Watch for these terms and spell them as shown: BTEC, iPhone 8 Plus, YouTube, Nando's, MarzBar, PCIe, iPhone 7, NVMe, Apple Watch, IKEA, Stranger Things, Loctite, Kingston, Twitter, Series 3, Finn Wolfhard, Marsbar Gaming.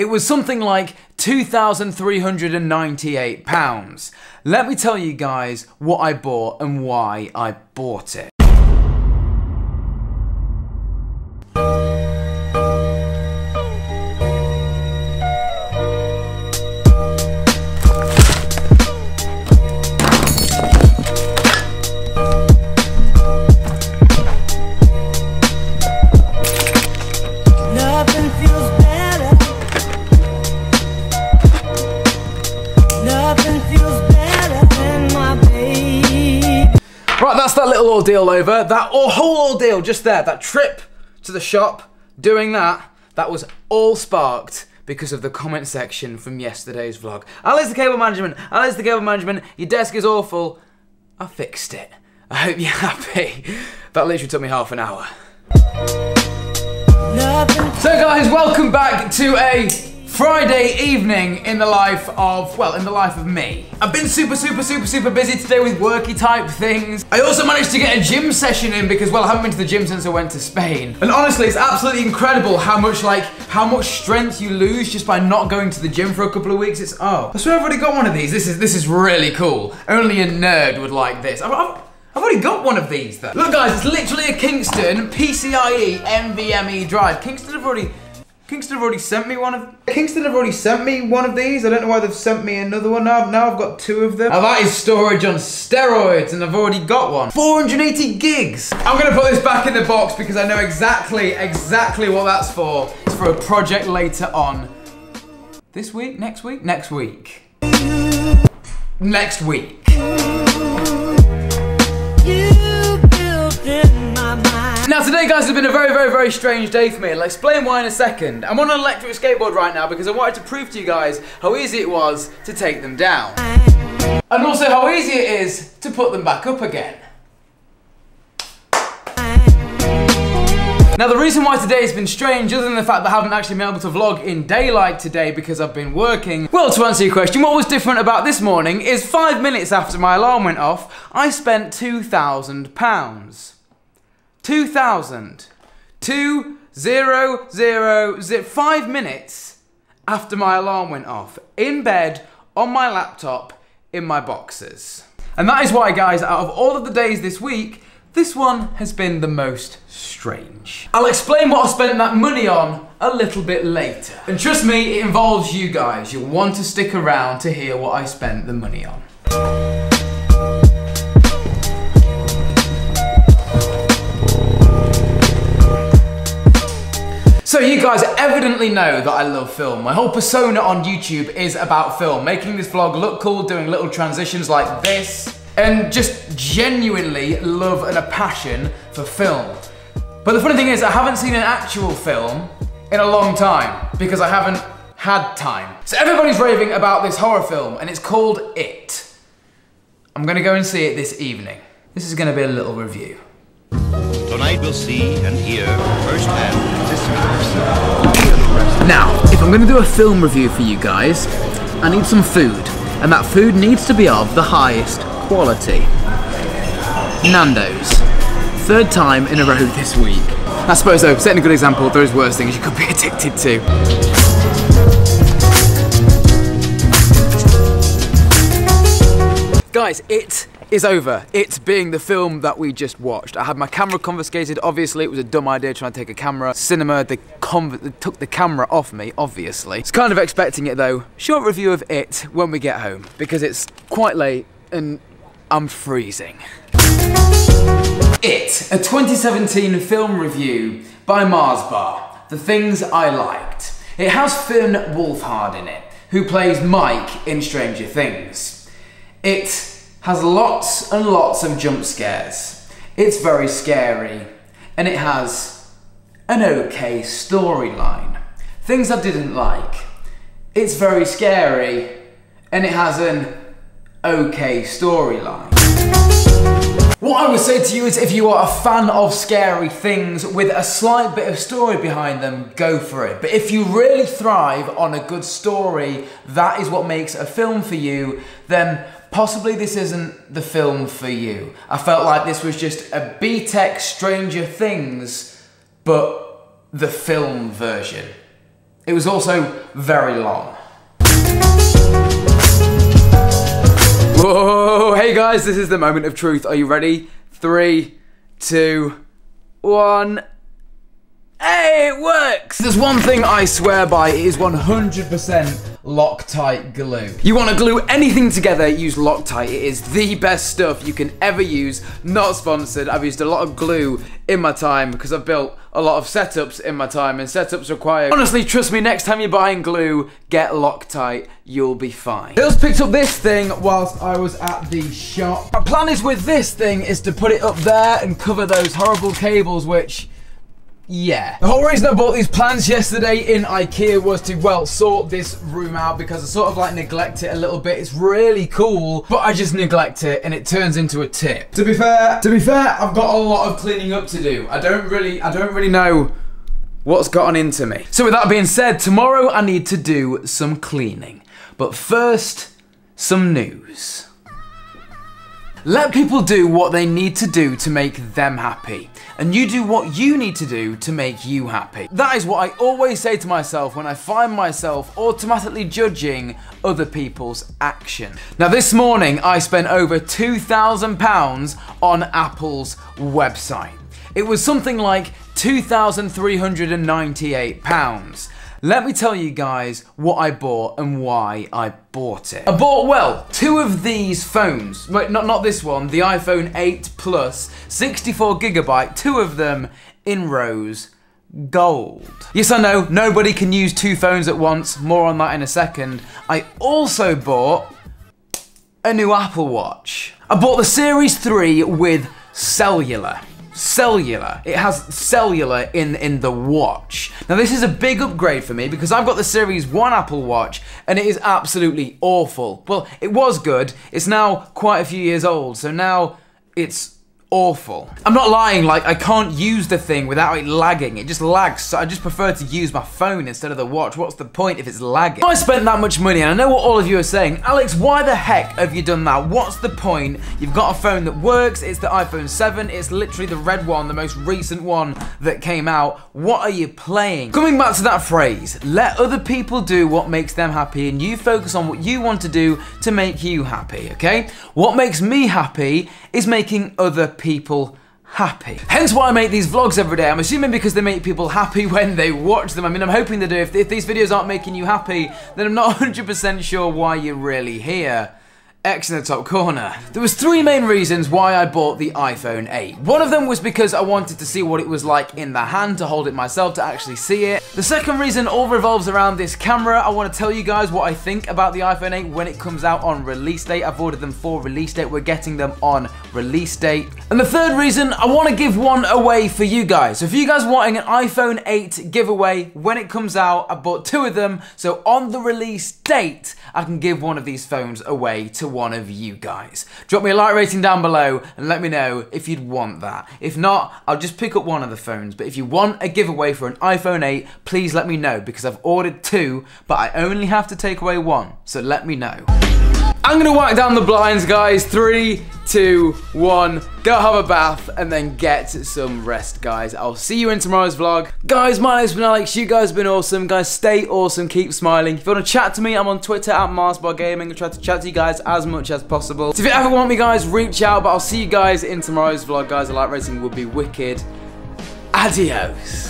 It was something like £2,398. Let me tell you guys what I bought and why I bought it. Ordeal over, that whole ordeal just there, that trip to the shop, doing that was all sparked because of the comment section from yesterday's vlog. Ali's the cable management, Ali's the cable management, your desk is awful. I fixed it. I hope you're happy. That literally took me half an hour. So guys, welcome back to a Friday evening in the life of, well, in the life of me. I've been super busy today with worky type things. I also managed to get a gym session in because, well, I haven't been to the gym since I went to Spain. And honestly, it's absolutely incredible how much strength you lose just by not going to the gym for a couple of weeks. It's, oh, I swear I've already got one of these. This is really cool. Only a nerd would like this. I've already got one of these though. Look guys, it's literally a Kingston PCIe NVMe drive. Kingston have already sent me one of these. I don't know why they've sent me another one. Now I've got two of them. Now that is storage on steroids, and I've already got one. 480 gigs. I'm gonna put this back in the box because I know exactly what that's for. It's for a project later on. This week? Next week? Next week. Next week. Now today guys has been a very strange day for me, and I'll explain why in a second. I'm on an electric skateboard right now because I wanted to prove to you guys how easy it was to take them down. And also how easy it is to put them back up again. Now the reason why today has been strange, other than the fact that I haven't actually been able to vlog in daylight today because I've been working. Well, to answer your question, what was different about this morning is 5 minutes after my alarm went off, I spent £2,000. 2,000. 2,000. 5 minutes after my alarm went off. In bed, on my laptop, in my boxes. And that is why, guys, out of all of the days this week, this one has been the most strange. I'll explain what I spent that money on a little bit later. And trust me, it involves you guys. You'll want to stick around to hear what I spent the money on. So you guys evidently know that I love film. My whole persona on YouTube is about film, making this vlog look cool, doing little transitions like this, and just genuinely love and a passion for film. But the funny thing is I haven't seen an actual film in a long time because I haven't had time. So everybody's raving about this horror film and it's called It. I'm gonna go and see it this evening. This is gonna be a little review. Tonight we'll see and hear firsthand. Now, if I'm going to do a film review for you guys, I need some food. And that food needs to be of the highest quality. Nando's. Third time in a row this week. I suppose though, setting a good example, there is worse things you could be addicted to. Guys, It is over. It being the film that we just watched. I had my camera confiscated, obviously. It was a dumb idea trying to take a camera. Cinema, they took the camera off me, obviously. It's kind of expecting it though. Short review of It when we get home, because it's quite late and I'm freezing. It, a 2017 film review by Marsbar. The things I liked. It has Finn Wolfhard in it, who plays Mike in Stranger Things. It has lots and lots of jump scares. It's very scary, and it has an okay storyline. Things I didn't like. It's very scary, and it has an okay storyline. What I would say to you is if you are a fan of scary things with a slight bit of story behind them, go for it. But if you really thrive on a good story, that is what makes a film for you, then possibly this isn't the film for you. I felt like this was just a BTEC Stranger Things, but the film version. It was also very long. Whoa, hey guys, this is the moment of truth. Are you ready? 3, 2, 1. Hey, it works! There's one thing I swear by, it is 100% Loctite glue. You want to glue anything together, use Loctite. It is the best stuff you can ever use. Not sponsored. I've used a lot of glue in my time because I've built a lot of setups in my time, and setups require... Honestly, trust me, next time you're buying glue, get Loctite. You'll be fine. Hills picked up this thing whilst I was at the shop. My plan is with this thing is to put it up there and cover those horrible cables, which... yeah. The whole reason I bought these plants yesterday in IKEA was to, well, sort this room out because I sort of like neglect it a little bit. It's really cool, but I just neglect it and it turns into a tip. To be fair, I've got a lot of cleaning up to do. I don't really know what's gotten into me. So with that being said, tomorrow I need to do some cleaning. But first, some news. Let people do what they need to do to make them happy, and you do what you need to do to make you happy. That is what I always say to myself when I find myself automatically judging other people's action. Now this morning I spent over £2,000 on Apple's website. It was something like £2,398. Let me tell you guys what I bought and why I bought it. I bought, well, two of these phones. Wait, not this one, the iPhone 8 Plus, 64GB, two of them in rose gold. Yes, I know, nobody can use two phones at once. More on that in a second. I also bought a new Apple Watch. I bought the Series 3 with cellular. It has cellular in the watch. Now this is a big upgrade for me because I've got the Series 1 Apple Watch and it is absolutely awful. Well, it was good, it's now quite a few years old, so now it's awful. I'm not lying, like I can't use the thing without it lagging. It just lags, so I just prefer to use my phone instead of the watch. What's the point if it's lagging? I spent that much money, and I know what all of you are saying. Alex, why the heck have you done that? What's the point? You've got a phone that works, it's the iPhone 7, it's literally the red one, the most recent one that came out. What are you playing? Coming back to that phrase, let other people do what makes them happy and you focus on what you want to do to make you happy, okay? What makes me happy is making other people happy. Hence why I make these vlogs every day. I'm assuming because they make people happy when they watch them. I mean, I'm hoping they do. If these videos aren't making you happy, then I'm not 100% sure why you're really here. X in the top corner. There was three main reasons why I bought the iPhone 8. One of them was because I wanted to see what it was like in the hand, to hold it myself, to actually see it. The second reason all revolves around this camera. I want to tell you guys what I think about the iPhone 8 when it comes out on release date. I've ordered them for release date. We're getting them on release date. And the third reason, I want to give one away for you guys. So if you guys are wanting an iPhone 8 giveaway when it comes out, I bought two of them. So on the release date, I can give one of these phones away to one of you guys. Drop me a like rating down below and let me know if you'd want that. If not, I'll just pick up one of the phones, but if you want a giveaway for an iPhone 8, please let me know because I've ordered two, but I only have to take away one, so let me know. I'm gonna wipe down the blinds, guys. 3, 2, 1, go have a bath and then get some rest, guys. I'll see you in tomorrow's vlog. Guys, my name's been Alex, you guys have been awesome. Guys, stay awesome, keep smiling. If you wanna chat to me, I'm on Twitter at Marsbar Gaming. I try to chat to you guys as much as possible. So if you ever want me, guys, reach out, but I'll see you guys in tomorrow's vlog, guys. The light rating would be wicked. Adios.